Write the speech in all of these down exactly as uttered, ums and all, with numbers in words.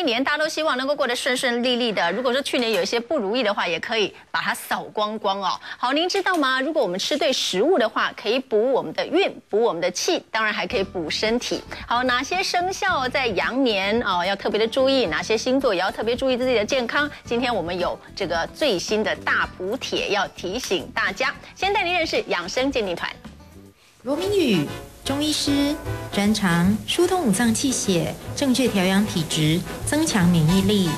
一年大家都希望能够过得顺顺利利的。如果说去年有一些不如意的话，也可以把它扫光光哦。好，您知道吗？如果我们吃对食物的话，可以补我们的运，补我们的气，当然还可以补身体。好，哪些生肖在羊年啊、哦、要特别的注意？哪些星座也要特别注意自己的健康？今天我们有这个最新的大补帖要提醒大家。先带您认识养生鉴定团。罗明宇，中医师，专长疏通五脏气血，正确调养体质，增强免疫力。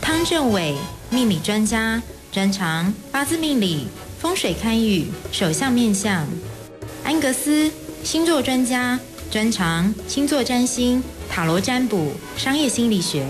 汤正伟，命理专家，专长八字命理、风水堪舆、手相面相。安格斯，星座专家，专长星座占星、塔罗占卜、商业心理学。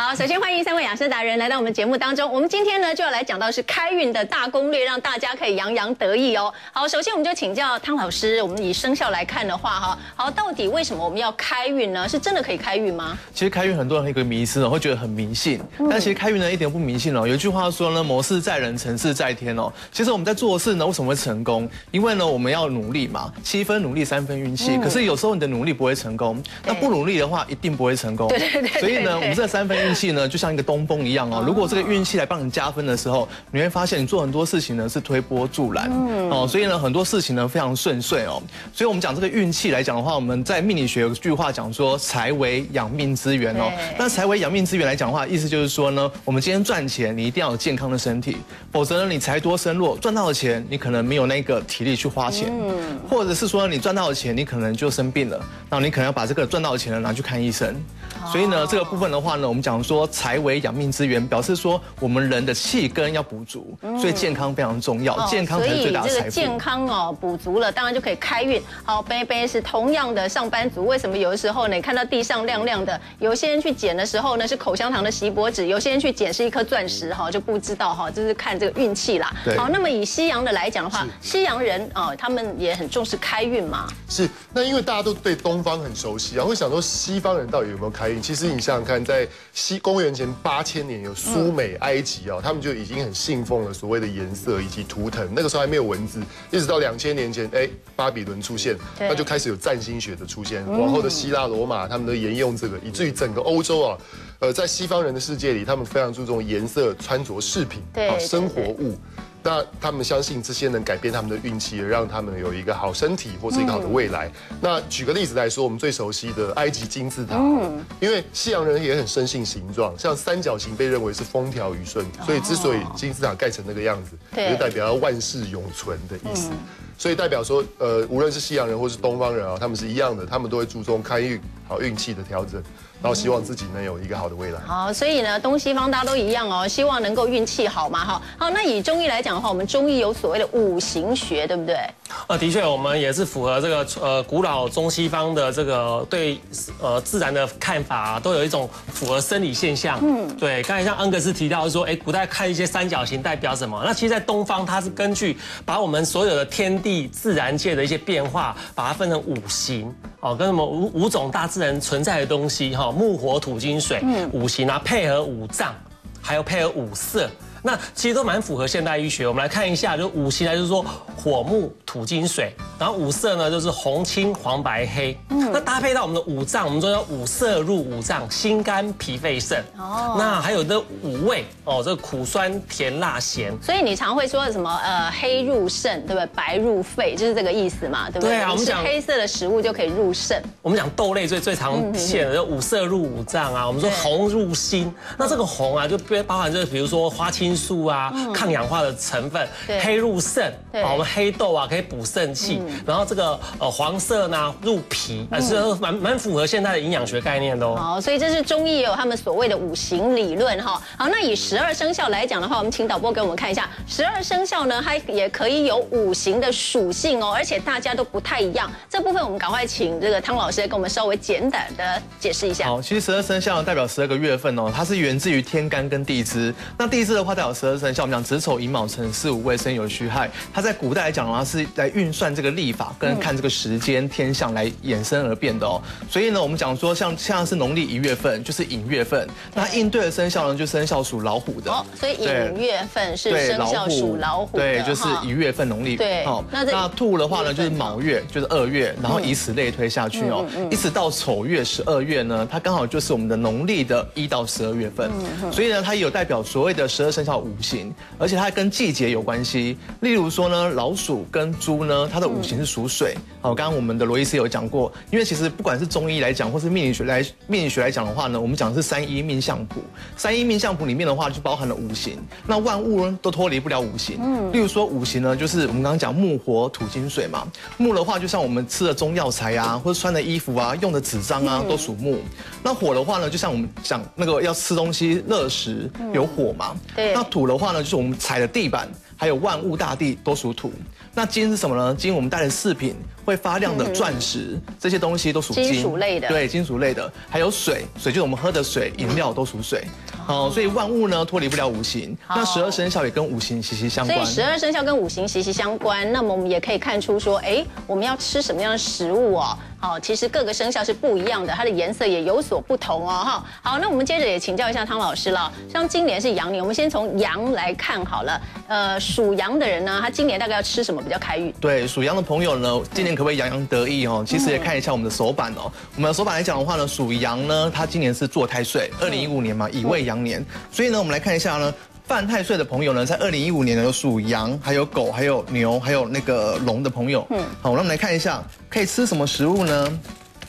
好，首先欢迎三位养生达人来到我们节目当中。我们今天呢就要来讲到是开运的大攻略，让大家可以洋洋得意哦。好，首先我们就请教汤老师，我们以生肖来看的话，哈，好，到底为什么我们要开运呢？是真的可以开运吗？其实开运很多人有一个迷思哦，会觉得很迷信，但其实开运呢一点不迷信哦。有一句话说呢，谋事在人，成事在天哦。其实我们在做事呢，为什么会成功？因为呢我们要努力嘛，七分努力，三分运气。嗯、可是有时候你的努力不会成功，那不努力的话一定不会成功。对对 对, 对。所以呢，我们这三分。 运气呢，就像一个东风一样哦。如果这个运气来帮你加分的时候，你会发现你做很多事情呢是推波助澜、嗯、哦。所以呢，很多事情呢非常顺遂哦。所以我们讲这个运气来讲的话，我们在命理学有句话讲说“财为养命之源”哦。那“财为养命之源”来讲的话，意思就是说呢，我们今天赚钱，你一定要有健康的身体，否则呢你财多身弱，赚到的钱你可能没有那个体力去花钱，嗯、或者是说你赚到的钱你可能就生病了，那你可能要把这个赚到的钱呢拿去看医生。哦、所以呢，这个部分的话呢，我们讲。 讲说财为养命之源，表示说我们人的气根要补足，所以健康非常重要，健康才是最大的财富。所以这个健康哦补足了，当然就可以开运。好，贝贝是同样的上班族，为什么有的时候呢你看到地上亮亮的，有些人去捡的时候呢是口香糖的锡箔纸，有些人去捡是一颗钻石哈，就不知道哈，就是看这个运气啦。好，那么以西洋的来讲的话，西洋人哦他们也很重视开运嘛。是，那因为大家都对东方很熟悉啊，会想说西方人到底有没有开运？其实你想想看，在 西公元前八千年有苏美埃及啊，他们就已经很信奉了所谓的颜色以及图腾。那个时候还没有文字，一直到两千年前，哎，巴比伦出现，那就开始有占星学的出现。往后的希腊、罗马，他们都沿用这个，以至于整个欧洲啊，呃，在西方人的世界里，他们非常注重颜色、穿着、饰品、啊生活物。 那他们相信这些能改变他们的运气，让他们有一个好身体或是一个好的未来。嗯、那举个例子来说，我们最熟悉的埃及金字塔，嗯、因为西洋人也很深信形状，像三角形被认为是风调雨顺，所以之所以金字塔盖成那个样子，哦、就代表要万事永存的意思。嗯 所以代表说，呃，无论是西洋人或是东方人啊，他们是一样的，他们都会注重开运、好运气的调整，然后希望自己能有一个好的未来。好，所以呢，东西方大家都一样哦，希望能够运气好嘛，哈。好，那以中医来讲的话，我们中医有所谓的五行学，对不对？呃，的确，我们也是符合这个呃古老中西方的这个对呃自然的看法、啊，都有一种符合生理现象。嗯，对。刚才像恩格斯提到说，哎，古代看一些三角形代表什么？那其实，在东方，它是根据把我们所有的天地 自然界的一些变化，把它分成五行哦，跟什么五五种大自然存在的东西哈、哦，木火土金水、嗯、五行啊，配合五脏，还有配合五色，那其实都蛮符合现代医学。我们来看一下，就五行呢，就是说火木土金水，然后五色呢就是红青黄白黑，嗯、那搭配到我们的五脏，我们说要五色入五脏，心肝脾肺肾哦，那还有这五味。 哦，这苦酸甜辣咸，所以你常会说什么呃黑入肾，对不对？白入肺，就是这个意思嘛，对不对？对啊，我们讲黑色的食物就可以入肾。我们讲豆类最最常见的就五色入五脏啊，我们说红入心，那这个红啊就包含就是比如说花青素啊、嗯、抗氧化的成分，黑入肾，啊我们黑豆啊可以补肾气，嗯、然后这个呃黄色呢入脾，啊是蛮蛮符合现代的营养学概念的哦。好，所以这是中医也有他们所谓的五行理论哈。好，那以食 十二生肖来讲的话，我们请导播给我们看一下，十二生肖呢，它也可以有五行的属性哦，而且大家都不太一样。这部分我们赶快请这个汤老师来跟我们稍微简短的解释一下。好，其实十二生肖代表十二个月份哦，它是源自于天干跟地支。那地支的话，带有十二生肖，我们讲子丑寅卯辰巳午未申酉戌亥，它在古代来讲呢是来运算这个历法跟看这个时间天象来衍生而变的哦。所以呢，我们讲说像像是农历一月份就是寅月份，那应对的生肖呢就生肖属老虎的。哦，所以寅月份是生肖属老虎的。对，就是一月份农历。对。好，那兔的话呢就是卯月，就是二月，然后以此类推下去哦，一直到丑月十二月呢，它刚好就是我们的农历的一到十二月份。所以呢，它也有代表所谓的十二生肖五行，而且它跟季节有关系。例如说呢，老鼠跟猪呢，它的五行是属水。好，刚刚我们的罗医师有讲过，因为其实不管是中医来讲，或是命理学来命理学来讲的话呢，我们讲的是三一命相谱。三一命相谱里面的话，就包含了五行。那万物呢，都脱离不了五行。嗯。例如说五行呢，就是我们刚刚讲木、火、土、金、水嘛。木的话，就像我们吃的中药材啊，或者穿的衣服啊，用的纸张啊，都属木。那火的话呢，就像我们讲那个要吃东西热食有火嘛。对。那土的话呢，就是我们踩的地板。还有万物大地都属土，那金是什么呢？金我们带的饰品会发亮的钻石，这些东西都属金属类的，对，金属类的。还有水，水就是我们喝的水，饮料都属水。好，所以万物呢脱离不了五行，那十二生肖也跟五行息息相关。所以十二生肖跟五行息息相关，那么我们也可以看出说，哎，我们要吃什么样的食物哦？好，其实各个生肖是不一样的，它的颜色也有所不同哦。哈，好，那我们接着也请教一下汤老师了。像今年是羊年，我们先从羊来看好了，呃。属羊的人呢，他今年大概要吃什么比较开运？对，属羊的朋友呢，今年可不可以洋洋得意哦？其实也看一下我们的手板哦。我们的手板来讲的话呢，属羊呢，他今年是坐太岁，二零一五年嘛，乙未羊年，所以呢，我们来看一下呢。犯太岁的朋友呢，在二零一五年呢有属羊、还有狗、还有牛、还有那个龙的朋友。嗯，好，那我们来看一下可以吃什么食物呢？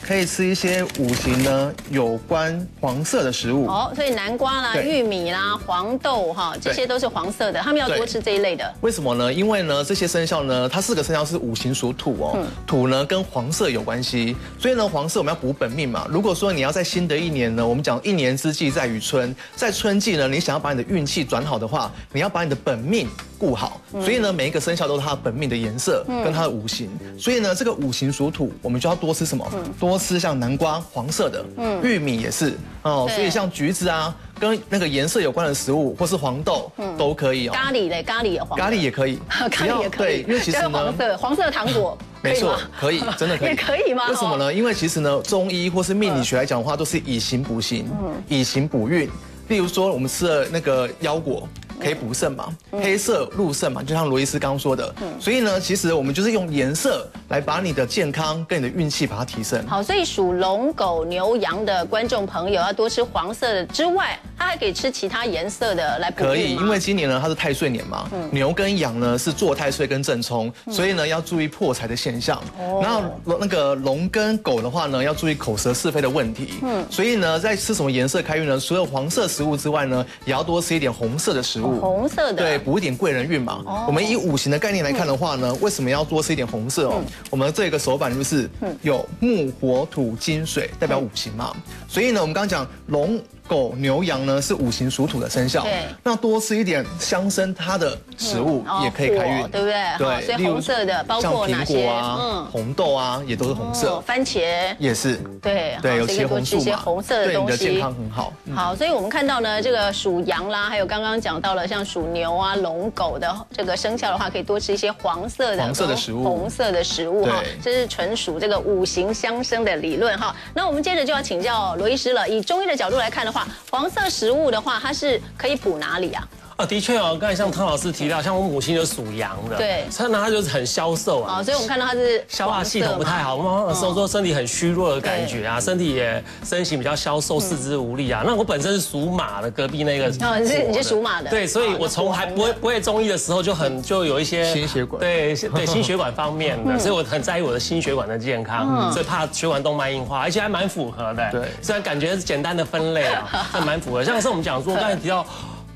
可以吃一些五行呢有关黄色的食物哦，所以南瓜啦、玉米啦、黄豆哈，这些都是黄色的，他们要多吃这一类的。为什么呢？因为呢这些生肖呢，它四个生肖是五行属土哦，嗯、土呢跟黄色有关系，所以呢黄色我们要补本命嘛。如果说你要在新的一年呢，我们讲一年之计在于春，在春季呢，你想要把你的运气转好的话，你要把你的本命顾好。所以呢每一个生肖都是它本命的颜色跟它的五行，所以呢这个五行属土，我们就要多吃什么？多多吃像南瓜黄色的，嗯，玉米也是哦，所以像橘子啊，跟那个颜色有关的食物，或是黄豆，嗯，都可以哦。咖喱嘞，咖喱也黄，咖喱也可以，咖喱也可以，对，因为其实呢，黄色黄色的糖果。没错，可以，真的可以。也可以吗？为什么呢？因为其实呢，中医或是命理学来讲的话，都是以形补形，以形补运。例如说，我们吃了那个腰果。可以补肾嘛，黑色入肾嘛，就像罗医师刚刚说的。所以呢，其实我们就是用颜色来把你的健康跟你的运气把它提升。好，所以属龙、狗、牛、羊的观众朋友要多吃黄色的之外，他还可以吃其他颜色的来补。可以，因为今年呢它是太岁年嘛，牛跟羊呢是坐太岁跟正冲，所以呢要注意破财的现象。然后那个龙跟狗的话呢，要注意口舌是非的问题。嗯，所以呢，在吃什么颜色开运呢？除了黄色食物之外呢，也要多吃一点红色的食物。红色的，对，补一点贵人运嘛。我们以五行的概念来看的话呢，为什么要多吃一点红色哦？我们这个手板就是有木、火、土、金、水，代表五行嘛。所以呢，我们刚刚讲龙、狗、牛、羊呢是五行属土的生肖，那多吃一点相生它的食物也可以开运，对不对？对，所以红色的包括哪些？嗯，红豆啊，也都是红色，番茄也是，对对，有茄红素嘛，对你的健康很好。好，所以我们看到呢，这个属羊啦，还有刚刚讲到了。像属牛啊、龙、狗的这个生肖的话，可以多吃一些黄色的、黄色的食物、红色的食物哈，这是纯属这个五行相生的理论哈。那我们接着就要请教罗医师了。以中医的角度来看的话，黄色食物的话，它是可以补哪里啊？啊，的确哦，刚才像汤老师提到，像我母亲就属羊的，对，所以呢，她就是很消瘦啊，所以我们看到她是消化系统不太好，妈妈说说身体很虚弱的感觉啊，身体也身形比较消瘦，四肢无力啊。那我本身是属马的，隔壁那个，哦，你是你是属马的，对，所以我从还不会不会中医的时候，就很就有一些心血管，对对，心血管方面的，所以我很在意我的心血管的健康，所以怕血管动脉硬化，而且还蛮符合的，对，虽然感觉是简单的分类啊，但蛮符合。像是我们讲说，刚才提到。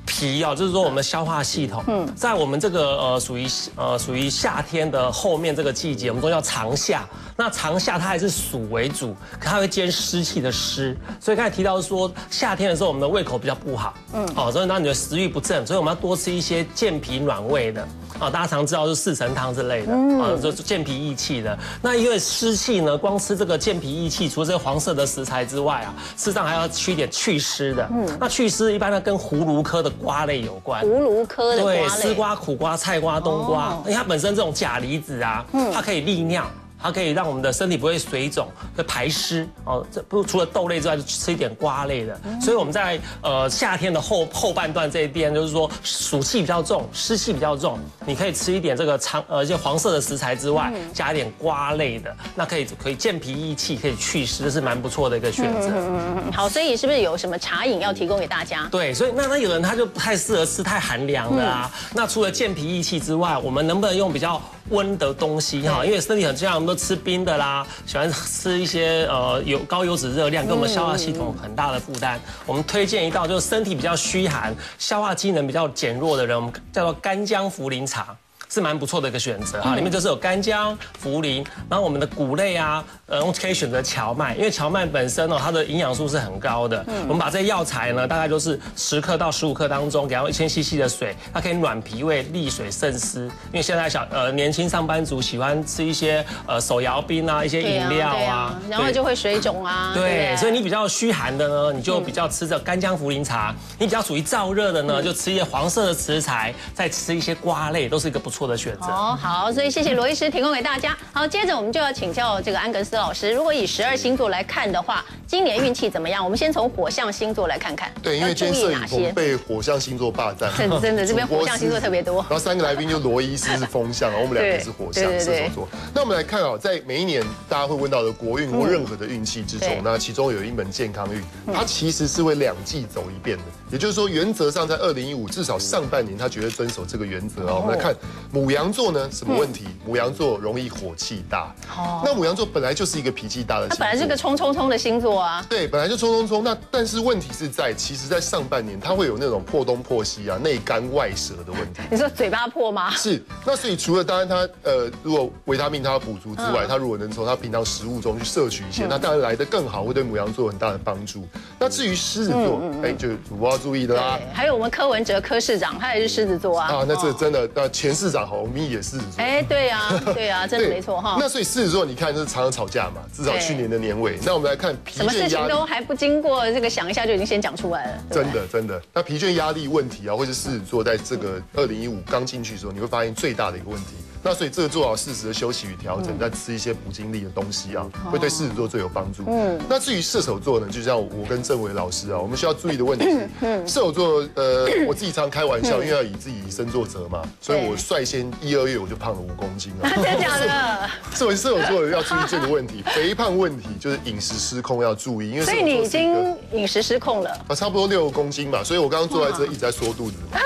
脾啊，就是说我们的消化系统，嗯，在我们这个呃属于呃属于夏天的后面这个季节，我们都叫长夏。那长夏它还是暑为主，可它会兼湿气的湿，所以刚才提到说夏天的时候我们的胃口比较不好，嗯，好，所以让你的食欲不振，所以我们要多吃一些健脾暖胃的。啊，大家常知道是四神汤之类的，啊，就健脾益气的。那因为湿气呢，光吃这个健脾益气，除了这个黄色的食材之外啊，事实上还要吃一点祛湿的。嗯，那祛湿一般呢跟葫芦科的瓜瓜类有关，葫芦科的瓜类，对，丝瓜、苦瓜、菜瓜、冬瓜，哦、因为它本身这种钾离子啊，嗯、它可以利尿。 它可以让我们的身体不会水肿，可以排湿哦。这不除了豆类之外，就吃一点瓜类的。嗯、所以我们在呃夏天的后后半段这一边，就是说暑气比较重，湿气比较重，你可以吃一点这个长呃一些黄色的食材之外，嗯、加一点瓜类的，那可以可以健脾益气，可以去湿，这是蛮不错的一个选择。嗯、好，所以是不是有什么茶饮要提供给大家？对，所以那那有人他就不太适合吃太寒凉的啊。嗯、那除了健脾益气之外，我们能不能用比较？ 温的东西哈，因为身体很这样，我们都吃冰的啦，喜欢吃一些呃有高油脂热量，跟我们消化系统很大的负担。我们推荐一道就是身体比较虚寒、消化机能比较减弱的人，我们叫做干姜茯苓茶。 是蛮不错的一个选择哈，里面就是有干姜、茯苓，然后我们的谷类啊，呃，可以选择荞麦，因为荞麦本身哦，它的营养素是很高的。嗯、我们把这些药材呢，大概就是十克到十五克当中，给它一千 C C 的水，它可以暖脾胃、利水、渗湿。因为现在小呃年轻上班族喜欢吃一些呃手摇冰啊，一些饮料啊，啊啊然后就会水肿啊。对，对所以你比较虚寒的呢，你就比较吃这干姜茯苓茶；你比较属于燥热的呢，就吃一些黄色的食材，再吃一些瓜类，都是一个不错。 的选择哦，好，所以谢谢罗医师提供给大家。好，接着我们就要请教这个安格斯老师，如果以十二星座来看的话，今年运气怎么样？我们先从火象星座来看看。对，因为今天摄影棚被火象星座霸占，真的真的这边火象星座特别多。然后三个来宾就罗医师是风象，然后我们两个是火象射手座。那我们来看啊，在每一年大家会问到的国运或任何的运气之中，那其中有一门健康运，它其实是会两季走一遍的。也就是说，原则上在二零一五至少上半年，他绝对遵守这个原则啊。我们来看。 母羊座呢，什么问题？母羊座容易火气大。哦，那母羊座本来就是一个脾气大的星座，它本来是个冲冲冲的星座啊。对，本来就冲冲冲。那但是问题是在，其实，在上半年它会有那种破东破西啊、内干外舌的问题。你说嘴巴破吗？是。那所以除了当然它呃，如果维他命它要补足之外，它如果能从它平常食物中去摄取一些，那当然来得更好，会对母羊座有很大的帮助。那至于狮子座，哎，就我要注意的啦。还有我们柯文哲柯市长，他也是狮子座啊。啊，那这真的，那前市长。 我们也是，哎，对呀，对呀，真的没错哈。那所以狮子座，你看这常常吵架嘛，至少去年的年尾。那我们来看疲倦压力，什么事情都还不经过这个想一下就已经先讲出来了，真的真的。那疲倦压力问题啊，或是狮子座在这个二零一五刚进去的时候，你会发现最大的一个问题。 那所以这个做好适时的休息与调整，再吃一些补精力的东西啊，会对狮子座最有帮助。嗯，那至于射手座呢，就像我跟郑伟老师啊，我们需要注意的问题是，射手座呃，我自己常开玩笑，因为要以自己以身作则嘛，所以我率先一二月我就胖了五公斤啊。真的假的？作为射手座要注意这个问题，肥胖问题就是饮食失控要注意，因为所以你已经饮食失控了啊，差不多六公斤吧。所以我刚刚坐在这一直在缩肚子嘛。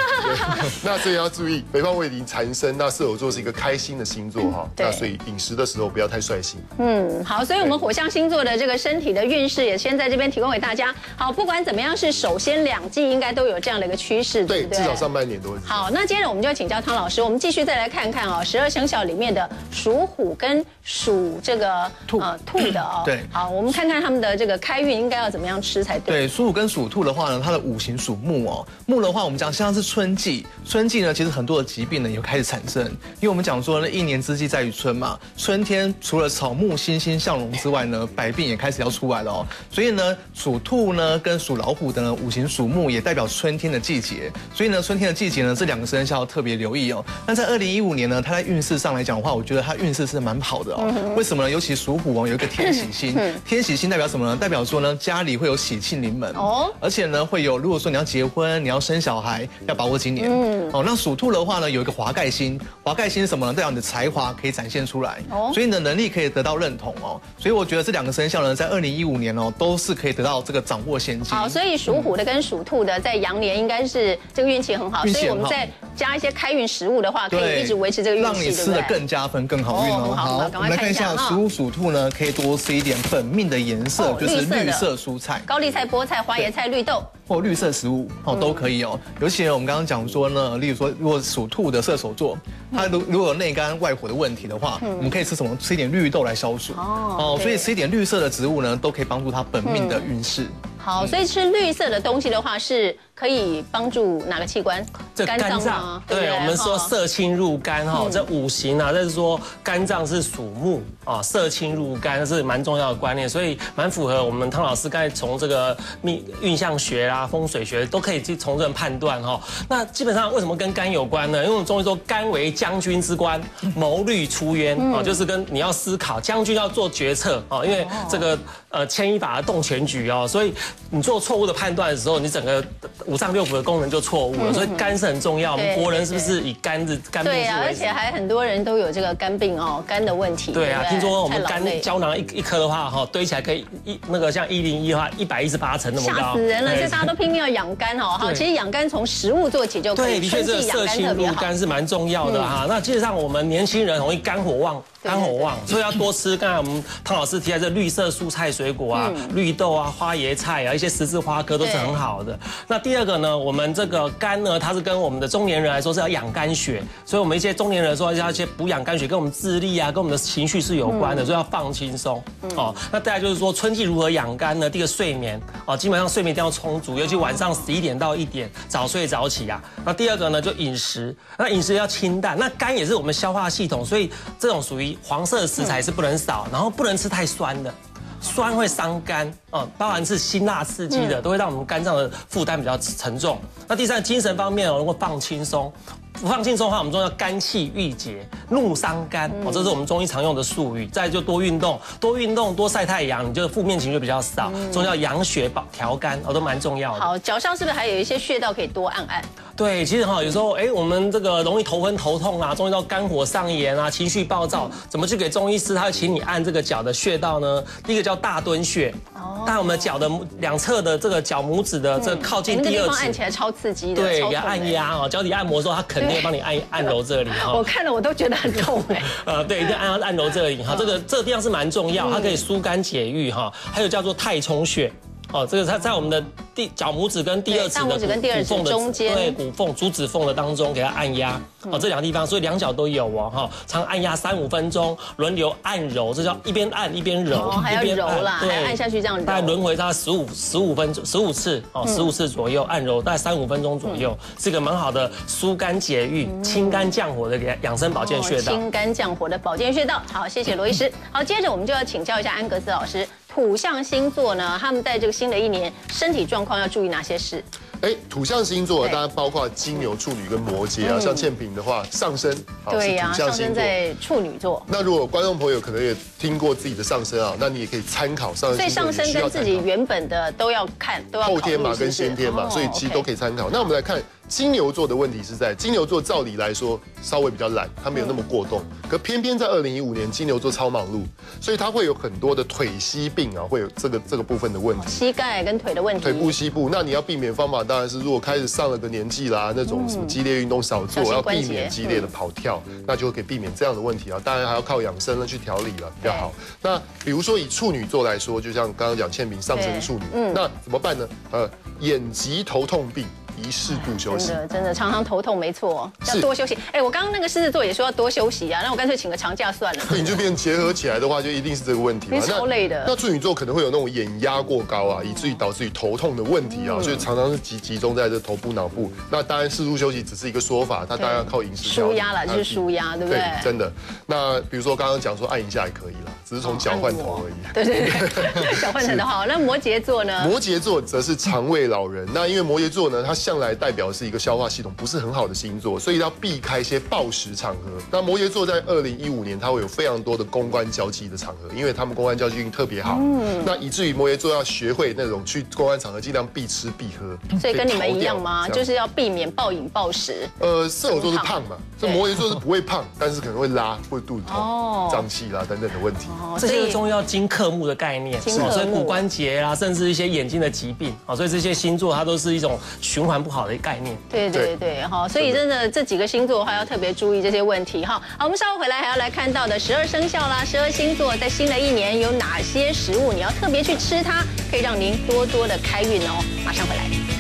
那所以要注意肥胖问题缠身。那射手座是一个开。 开心的星座哈，那所以饮食的时候不要太率性。嗯，好，所以我们火象星座的这个身体的运势也先在这边提供给大家。好，不管怎么样，是首先两季应该都有这样的一个趋势，对不对？至少上半年都会。好，那接着我们就请教汤老师，我们继续再来看看啊、哦，十二生肖里面的属虎跟属这个兔呃兔的哦。对。好，我们看看他们的这个开运应该要怎么样吃才对。对，属虎跟属兔的话呢，它的五行属木哦，木的话我们讲像是春季，春季呢其实很多的疾病呢也开始产生，因为我们讲。 说呢，一年之计在于春嘛，春天除了草木欣欣向荣之外呢，百病也开始要出来了哦。所以呢，属兔呢跟属老虎的呢，五行属木，也代表春天的季节。所以呢，春天的季节呢，这两个生肖要特别留意哦。那在二零一五年呢，它在运势上来讲的话，我觉得它运势是蛮好的哦。为什么呢？尤其属虎哦，有一个天喜星，天喜星代表什么呢？代表说呢，家里会有喜气临门哦，而且呢会有，如果说你要结婚，你要生小孩，要把握今年。嗯，哦，那属兔的话呢，有一个华盖星，华盖星是什么？ 代表你的才华可以展现出来，所以你的能力可以得到认同哦。所以我觉得这两个生肖呢，在二零一五年哦，都是可以得到这个掌握先机。好，所以属虎的跟属兔的在羊年应该是这个运气很好，所以我们再加一些开运食物的话，可以一直维持这个运气，让你吃的更加分、更好运哦。好，我们来看一下属虎、属兔呢，可以多吃一点本命的颜色，就是绿色蔬菜，高丽菜、菠菜、花椰菜、绿豆。 或绿色食物哦都可以哦，尤其我们刚刚讲说呢，例如说如果属兔的射手座，他如如果有内干外火的问题的话，我们可以吃什么？吃一点绿豆来消暑哦，所以吃一点绿色的植物呢，都可以帮助他本命的运势。好，所以吃绿色的东西的话是可以帮助哪个器官？这肝脏，对，我们说色青入肝哈，这五行啊，就是说肝脏是属木啊，色青入肝是蛮重要的观念，所以蛮符合我们汤老师刚才从这个命运象学啊、风水学都可以去从这判断哈。那基本上为什么跟肝有关呢？因为我们中医说肝为将军之官，谋虑出渊啊，就是跟你要思考，将军要做决策啊，因为这个呃牵一发而动全局哦，所以你做错误的判断的时候，你整个 五脏六腑的功能就错误了，所以肝是很重要。我们国人是不是以肝的肝病？对啊，而且还很多人都有这个肝病哦，肝的问题。对啊，听说我们肝胶囊一一颗的话，哈，堆起来可以一那个像一零一的话，一百一十八层那么高。吓死人了！所以大家都拼命要养肝哦。好，其实养肝从食物做起就可以。对，的确，这个色青入肝是蛮重要的哈。那基本上我们年轻人容易肝火旺，肝火旺，所以要多吃。刚才我们汤老师提到这绿色蔬菜水果啊，绿豆啊、花椰菜啊，一些十字花科都是很好的。那第二个呢，我们这个肝呢，它是跟我们的中年人来说是要养肝血，所以我们一些中年人说要去补养肝血，跟我们智力啊，跟我们的情绪是有关的，所以要放轻松哦。那再来就是说春季如何养肝呢？第一个睡眠哦，基本上睡眠一定要充足，尤其晚上十一点到一点，早睡早起啊。那第二个呢，就饮食，那饮食要清淡。那肝也是我们消化系统，所以这种属于黄色的食材是不能少，然后不能吃太酸的。 酸会伤肝啊，包含是辛辣刺激的，都会让我们肝脏的负担比较沉重。那第三，精神方面哦，如果放轻松，不放轻松的话，我们中医叫肝气郁结，怒伤肝哦，这是我们中医常用的术语。再就多运动，多运动，多晒太阳，你就负面情绪比较少。中医叫养血保调肝哦，都蛮重要的。好，脚上是不是还有一些穴道可以多按按？ 对，其实哈，有时候哎，我们这个容易头昏头痛啊，中医到肝火上炎啊，情绪暴躁，怎么去给中医师他会请你按这个脚的穴道呢？第一个叫大敦穴，哦，按我们脚的两侧的这个脚拇指的这靠近第二指，按起来超刺激的，对，给它按压哦，脚底按摩的时候，它肯定会帮你按按揉这里哈。我看了我都觉得很痛哎。呃，对，一定要按按揉这里哈，这个这个地方是蛮重要，它可以疏肝解郁哈，还有叫做太冲穴。 哦，这个它在我们的第脚拇指跟第二指的骨缝的中间，对，骨缝、足指缝的当中给它按压。哦，这两个地方，所以两脚都有哦，哈，常按压三五分钟，轮流按揉，这叫一边按一边揉，还要揉啦，对，按下去这样揉。大概轮回它十五十五分钟，十五次哦，十五次左右按揉，大概三五分钟左右，是一个蛮好的疏肝解郁、清肝降火的养生保健穴道。清肝降火的保健穴道，好，谢谢罗医师。好，接着我们就要请教一下安格斯老师。 土象星座呢，他们在这个新的一年身体状况要注意哪些事？哎，土象星座当然包括金牛、处女跟摩羯啊。像倩萍的话，上升对呀，上升在处女座。那如果观众朋友可能也听过自己的上升啊，那你也可以参考上升。所以上升跟自己原本的都要看，都要后天嘛跟先天嘛，所以其实都可以参考。那我们来看金牛座的问题是在金牛座照理来说稍微比较懒，他没有那么过动，可偏偏在二零一五年金牛座超忙碌，所以他会有很多的腿膝病。 啊，会有这个这个部分的问题，膝盖跟腿的问题，腿部、膝部。那你要避免方法当然是，如果开始上了个年纪啦，那种什么激烈运动少做，要避免激烈的跑跳，那就可以避免这样的问题啊。当然还要靠养生呢去调理了比较好。那比如说以处女座来说，就像刚刚讲倩萍上升处女，那怎么办呢？呃，眼疾头痛病。 一适度休息，真的真的常常头痛，没错，要多休息。哎，我刚刚那个狮子座也说要多休息啊，那我干脆请个长假算了。对，你就变结合起来的话，就一定是这个问题嘛。超累的。那处女座可能会有那种眼压过高啊，以至于导致于头痛的问题啊，所以常常是集集中在这头部、脑部。那当然适度休息只是一个说法，它当然要靠饮食。舒压啦，就是舒压，对不对？对，真的。那比如说刚刚讲说按一下也可以啦，只是从脚换头而已。对对对，脚换头的好。那摩羯座呢？摩羯座则是肠胃老人。那因为摩羯座呢，它 向来代表是一个消化系统不是很好的星座，所以要避开一些暴食场合。那摩羯座在二零一五年，它会有非常多的公关交际的场合，因为他们公关交际运特别好，嗯，那以至于摩羯座要学会那种去公关场合尽量避吃避喝。所以跟你们一样吗？就是要避免暴饮暴食。呃，射手座是胖嘛，这摩羯座是不会胖，但是可能会拉、会肚子痛、胀气啦等等的问题。这些中医要金克木的概念，是所以骨关节啦，甚至一些眼睛的疾病啊，所以这些星座它都是一种循环 不好的概念，对对对，哈，所以真的这几个星座的话要特别注意这些问题哈。好，我们稍后回来还要来看到的十二生肖啦，十二星座在新的一年有哪些食物你要特别去吃它，可以让您多多的开运哦。马上回来。